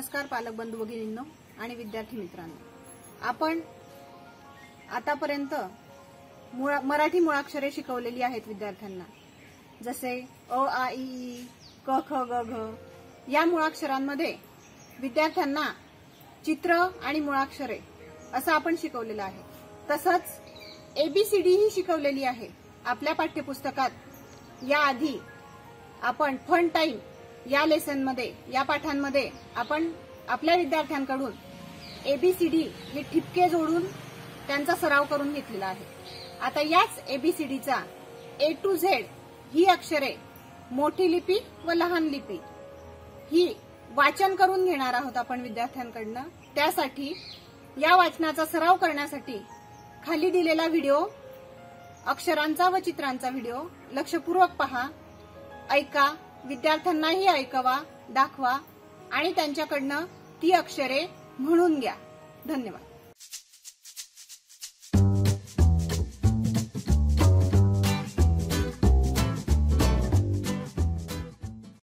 नमस्कार पालक बंधू भगिनींनो आणि विद्यार्थी मित्रांनो, आपण आतापर्यंत मराठी मूळाक्षरे शिकवलेली आहेत विद्यार्थ्यांना, जसे अ आ इ ई क ख ग घ। या मूळाक्षरांमध्ये विद्यार्थ्यांना चित्र आणि मूळाक्षरे असं आपण शिकवलेलं आहे। तसंच एबीसीडी ही शिकवलेली आहे आपल्या पाठ्यपुस्तकात। याआधी आपण फन टाइम या लेसन मध्ये, या पाठांमध्ये आपण आपल्या विद्यार्थ्यांकडून एबीसीडी हे ठिपके जोडून त्यांचा सराव करून घेतलेला आहे। आता याच एबीसीडीचा ए टू झेड ही अक्षरे, मोठी लिपी व लहान लिपी ही वाचन करून घेणार आहोत आपण विद्यार्थ्यांकडनं। त्यासाठी या वाचनाचा सराव करण्यासाठी खाली दिलेला व्हिडिओ, अक्षरांचा व चित्रांचा व्हिडिओ लक्षपूर्वक पहा, ऐका, विद्यार्थ्यांनाही ऐकवा, दाखवा आणि त्यांच्याकडनं ती अक्षरे म्हणून घ्या। धन्यवाद।